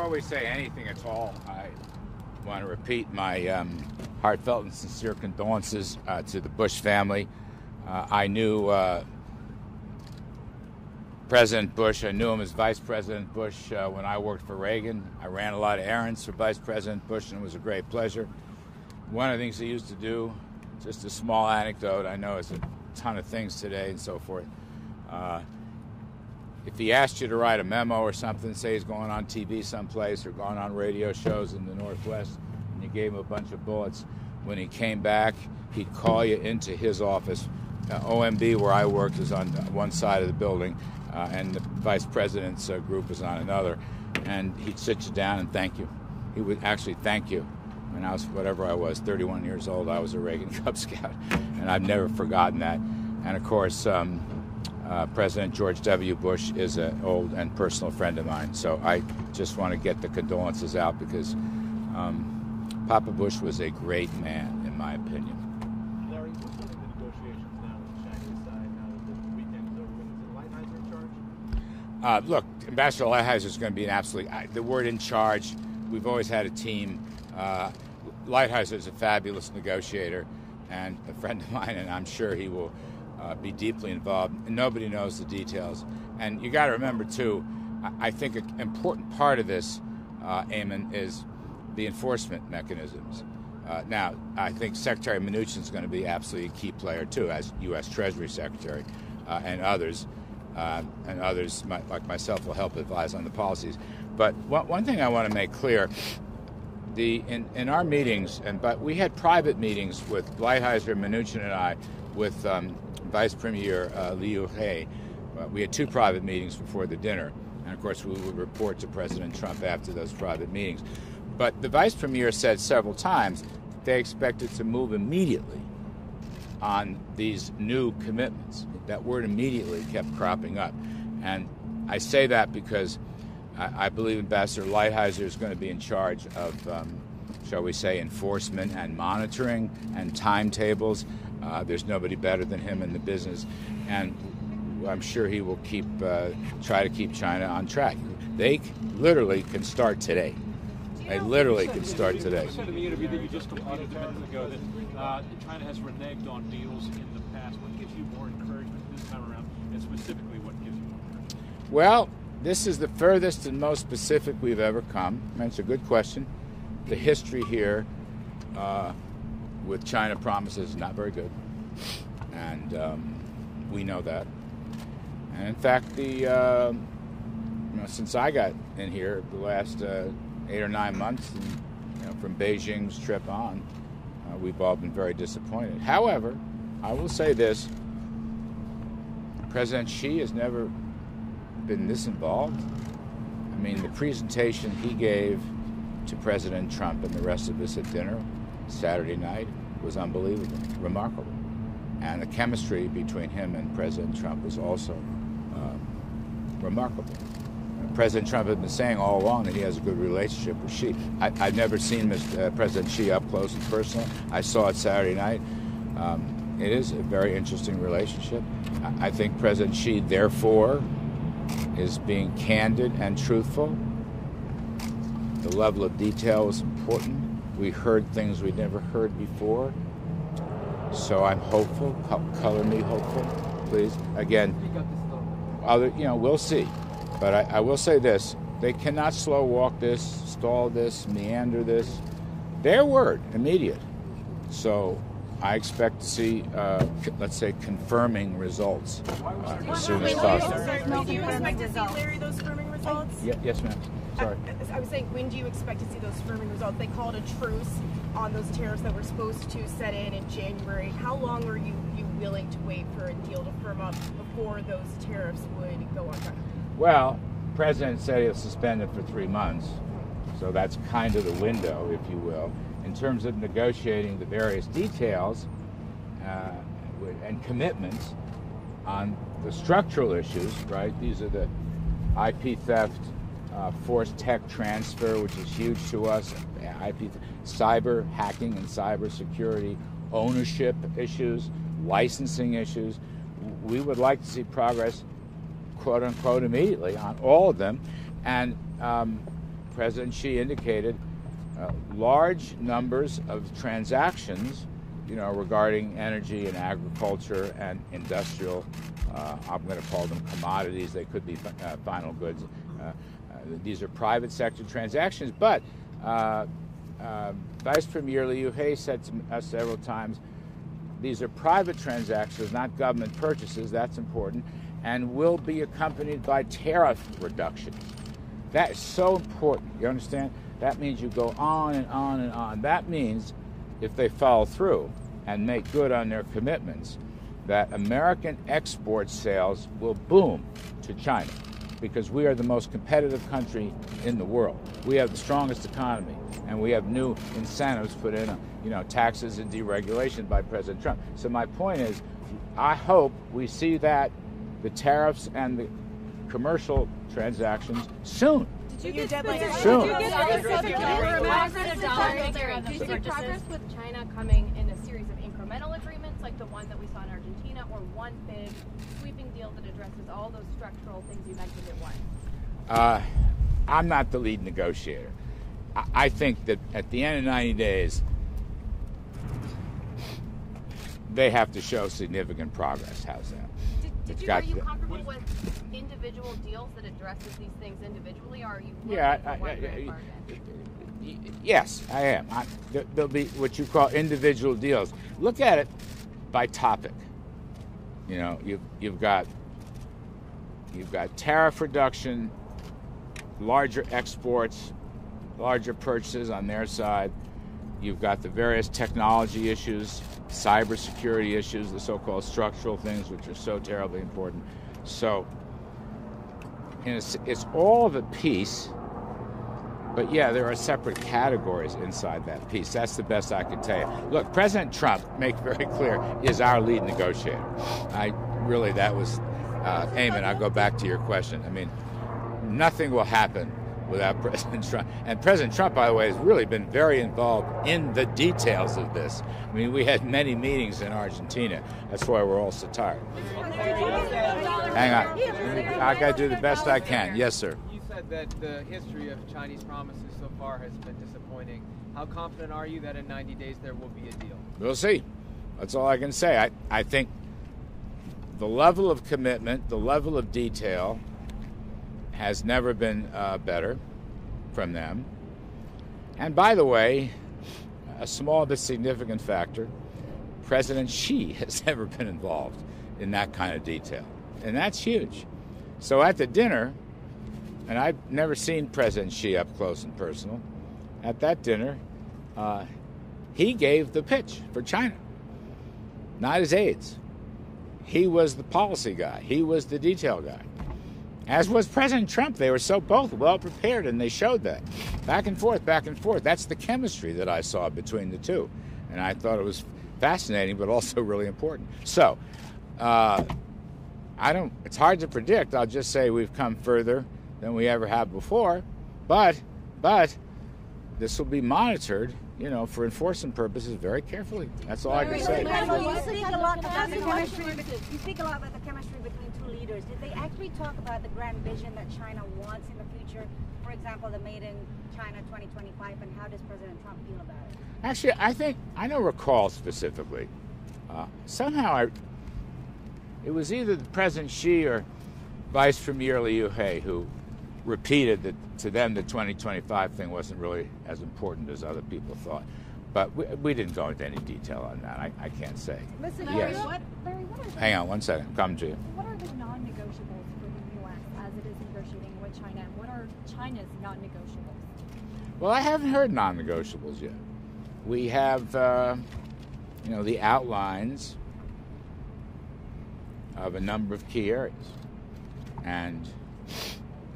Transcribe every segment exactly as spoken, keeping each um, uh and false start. Before we say anything at all, I want to repeat my um, heartfelt and sincere condolences uh, to the Bush family. Uh, I knew uh, President Bush. I knew him as Vice President Bush uh, when I worked for Reagan. I ran a lot of errands for Vice President Bush, and it was a great pleasure. One of the things he used to do, just a small anecdote, I know it's a ton of things today and so forth. Uh, if he asked you to write a memo or something, say he's going on T V someplace or going on radio shows in the Northwest, and you gave him a bunch of bullets, when he came back, he'd call you into his office. Uh, O M B, where I worked, is on one side of the building, uh, and the vice president's uh, group is on another. And he'd sit you down and thank you. He would actually thank you. When I was, whatever I was, thirty-one years old, I was a Reagan Cub Scout, and I've never forgotten that. And, of course, um, uh, President George W. Bush is an old and personal friend of mine, so I just want to get the condolences out because um, Papa Bush was a great man, in my opinion. Larry, what's the negotiations now on the Chinese side now that the weekend's over? Is it Lighthizer in charge? Uh, look, Ambassador Lighthizer is going to be an absolute uh, – the word in charge, we've always had a team. Uh, Lighthizer is a fabulous negotiator and a friend of mine, and I'm sure he will uh, be deeply involved. Nobody knows the details. And you got to remember, too, I, I think an important part of this, uh, Eamon, is the enforcement mechanisms. Uh, now, I think Secretary Mnuchin is going to be absolutely a key player, too, as U S Treasury Secretary, uh, and others, uh, and others my, like myself will help advise on the policies. But one, one thing I want to make clear. The, in, in our meetings, and but we had private meetings with Lighthizer, Mnuchin, and I, with um, Vice Premier uh, Liu He. Uh, we had two private meetings before the dinner, and of course we would report to President Trump after those private meetings. But the Vice Premier said several times that they expected to move immediately on these new commitments. That word immediately kept cropping up, and I say that because I believe Ambassador Lighthizer is going to be in charge of, um, shall we say, enforcement and monitoring and timetables. Uh, there's nobody better than him in the business, and I'm sure he will keep uh, try to keep China on track. They literally can start today. They literally can start today. You said in the interview that you just completed a minute ago that uh, China has reneged on deals in the past. What gives you more encouragement this time around, and specifically what gives you more encouragement? Well, this is the furthest and most specific we've ever come. And it's a good question. The history here uh, with China promises is not very good, and um, we know that. And in fact, the uh, you know, since I got in here the last uh, eight or nine months, and, you know, from Beijing's trip on, uh, we've all been very disappointed. However, I will say this: President Xi has never been this involved. I mean, the presentation he gave to President Trump and the rest of us at dinner Saturday night was unbelievable, remarkable. And the chemistry between him and President Trump was also uh, remarkable. President Trump had been saying all along that he has a good relationship with Xi. I, I've never seen uh, President Xi up close and personal. I saw it Saturday night. Um, it is a very interesting relationship. I, I think President Xi, therefore, is being candid and truthful. The level of detail is important. We heard things we'd never heard before. So I'm hopeful. Color me hopeful, please. Again, other, you know, we'll see. But I, I will say this. They cannot slow walk this, stall this, meander this. Their word, immediate. So I expect to see, uh, let's say, confirming results uh, as soon as possible. Do you expect to see, Larry, those confirming results? Yeah, yes, ma'am. Sorry. I, I was saying, when do you expect to see those confirming results? They called a truce on those tariffs that were supposed to set in in January. How long were you, you willing to wait for a deal to firm up before those tariffs would go on? Well, the president said he'll suspend it for three months. So that's kind of the window, if you will. In terms of negotiating the various details uh, and commitments on the structural issues, right? These are the I P theft, uh, forced tech transfer, which is huge to us, I P, cyber hacking and cyber security, ownership issues, licensing issues. We would like to see progress, quote unquote, immediately on all of them. And um, President Xi indicated uh, large numbers of transactions, you know, regarding energy and agriculture and industrial, uh, I'm going to call them commodities. They could be uh, final goods. Uh, uh, these are private sector transactions. But uh, uh, Vice Premier Liu He said to us several times, these are private transactions, not government purchases. That's important, and will be accompanied by tariff reductions. That is so important. You understand? That means you go on and on and on. That means if they follow through and make good on their commitments, that American export sales will boom to China, because we are the most competitive country in the world. We have the strongest economy, and we have new incentives put in, you know, taxes and deregulation by President Trump. So my point is, I hope we see that, the tariffs and the commercial transactions, soon. Did you get progress with China coming in a series of incremental agreements, like the one that we saw in Argentina, or one big sweeping deal that addresses all those structural things you mentioned at once? Uh, I'm not the lead negotiator. I, I think that at the end of ninety days, they have to show significant progress. How's that? Did, did you, are you comfortable with individual deals that addresses these things individually, or are you? Yeah, I, I, I, I, yes, I am. I, there'll be what you call individual deals. Look at it by topic. You know, you've you've got you've got tariff reduction, larger exports, larger purchases on their side. You've got the various technology issues, cybersecurity issues, the so-called structural things, which are so terribly important. So, and it's, it's all of a piece, but yeah, there are separate categories inside that piece. That's the best I can tell you. Look, President Trump, make very clear, is our lead negotiator. I really, that was, uh, Eamon, I'll go back to your question. I mean, nothing will happen without President Trump. And President Trump, by the way, has really been very involved in the details of this. I mean, we had many meetings in Argentina. That's why we're all so tired. Hang on. I got to do the best I can. Yes, sir. You said that the history of Chinese promises so far has been disappointing. How confident are you that in ninety days there will be a deal? We'll see. That's all I can say. I, I think the level of commitment, the level of detail, has never been uh, better from them. And by the way, a small but significant factor, President Xi has never been involved in that kind of detail. And that's huge. So at the dinner, and I've never seen President Xi up close and personal, at that dinner, uh, he gave the pitch for China, not his aides. He was the policy guy. He was the detail guy. As was President Trump. They were so both well prepared, and they showed that. Back and forth, back and forth. That's the chemistry that I saw between the two. And I thought it was fascinating, but also really important. So, uh, I don't, it's hard to predict. I'll just say we've come further than we ever have before. But, but, this will be monitored, you know, for enforcement purposes very carefully. That's all I can say. You speak a lot about the chemistry, you speak a lot about the chemistry between two leaders. Did they actually talk about the grand vision that China wants in the future? For example, the Made in China twenty twenty-five, and how does President Trump feel about it? Actually, I think, I don't recall specifically. Uh, somehow, I, it was either President Xi or Vice Premier Liu He who repeated that to them the twenty twenty-five thing wasn't really as important as other people thought. But we, we didn't go into any detail on that. I, I can't say. Listen, yes. Larry, what, Larry, what are the, hang on one second. I'm coming to you. What are the non-negotiables for the U S as it is negotiating with China? And what are China's non-negotiables? Well, I haven't heard non-negotiables yet. We have, uh, you know, the outlines of a number of key areas. And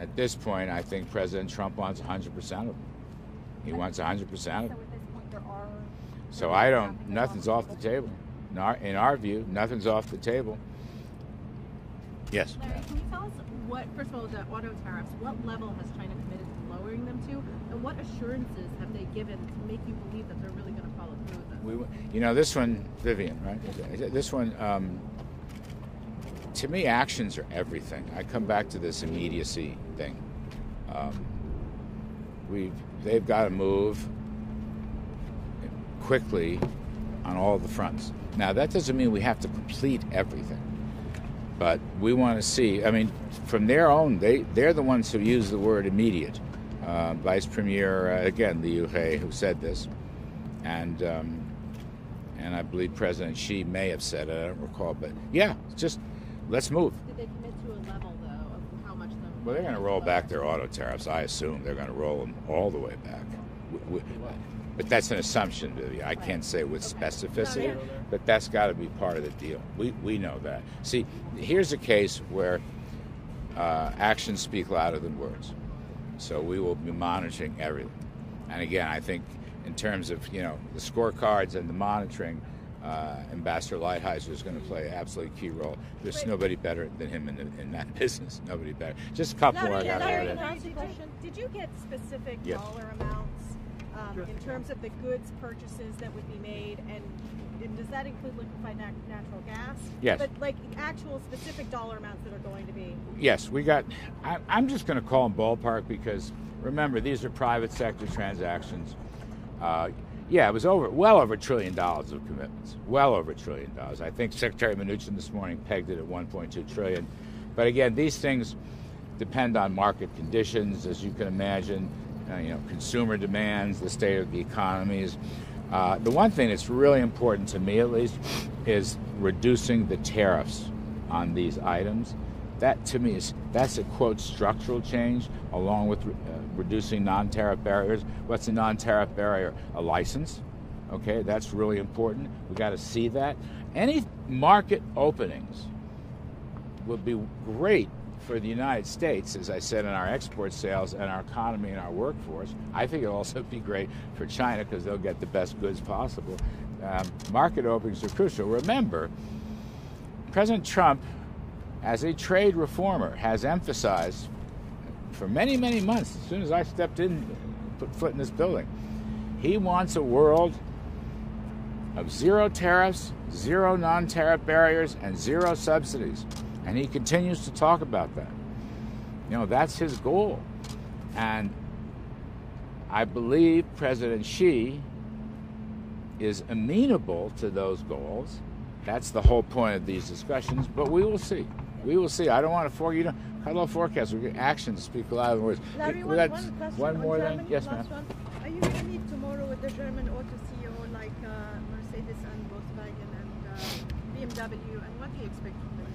at this point, I think President Trump wants one hundred percent of them. He wants one hundred percent of them. So at this point, there are... So I don't... Nothing's off the table. In our, in our view, nothing's off the table. Yes? Larry, can you tell us what, first of all, the auto tariffs, what level has China committed to lowering them to? And what assurances have they given to make you believe that they're really going to follow through with them? We, you know, this one, Vivian, right? This one... Um, to me, actions are everything. I come back to this immediacy thing. Um, we've they've got to move quickly on all the fronts. Now, that doesn't mean we have to complete everything, but we want to see, I mean, from their own, they, they're the ones who use the word immediate. Uh, Vice Premier, uh, again, Liu He, who said this, and um, and I believe President Xi may have said it, I don't recall, but yeah, just let's move. Did they commit to a level, though, of how much they Well, they're going to roll back their auto tariffs. I assume they're going to roll them all the way back. We, we, But that's an assumption, Vivian. I can't say with specificity, but that's got to be part of the deal. We we know that. See, here's a case where uh, actions speak louder than words. So we will be monitoring everything. And again, I think in terms of, you know, the scorecards and the monitoring, uh, Ambassador Lighthizer is going to play an absolutely key role. There's Wait. nobody better than him in, in that business. Nobody better. Just a couple more. Yeah, yeah, did, did you get specific yes. dollar amounts? Um, in terms of the goods purchases that would be made, and, and does that include liquefied nat natural gas? Yes. But like actual specific dollar amounts that are going to be? Yes, we got, I, I'm just going to call them ballpark because remember, these are private sector transactions. Uh, yeah, it was over, well over a trillion dollars of commitments, well over a trillion dollars. I think Secretary Mnuchin this morning pegged it at one point two trillion. But again, these things depend on market conditions, as you can imagine. Uh, you know, consumer demands, the state of the economies. Uh, the one thing that's really important to me, at least, is reducing the tariffs on these items. That, to me, is that's a, quote, structural change, along with re uh, reducing non-tariff barriers. What's a non-tariff barrier? A license, okay? That's really important. We got to see that. Any market openings would be great for the United States, as I said, in our export sales and our economy and our workforce. I think it'll also be great for China because they'll get the best goods possible. Um, market openings are crucial. Remember, President Trump, as a trade reformer, has emphasized for many, many months, as soon as I stepped in, put foot in this building, he wants a world of zero tariffs, zero non-tariff barriers, and zero subsidies. And he continues to talk about that. You know, that's his goal. And I believe President Xi is amenable to those goals. That's the whole point of these discussions, but we will see. We will see. I don't want to for you know, I love forecasts. We get actions speak louder than words. Larry, one, one, question one more on Germany, yes, ma'am. Are you going to meet tomorrow with the German auto C E O like uh, Mercedes and Volkswagen and uh, B M W, and what do you expect from them?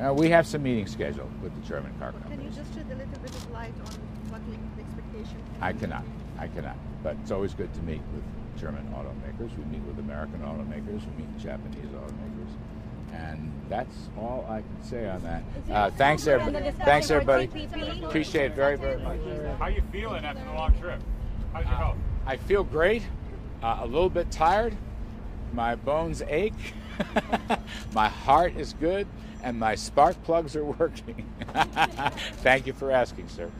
Uh, we have some meetings scheduled with the German car companies. Can you just shed a little bit of light on what the expectation is? I cannot. I cannot. But it's always good to meet with German automakers. We meet with American automakers. We meet with Japanese automakers. And that's all I can say on that. Uh, thanks, everybody. Thanks, everybody. Appreciate it very, very much. How are you feeling after the long trip? How's your health? Uh, I feel great. Uh, a little bit tired. My bones ache. My heart is good, and my spark plugs are working. Thank you for asking, sir.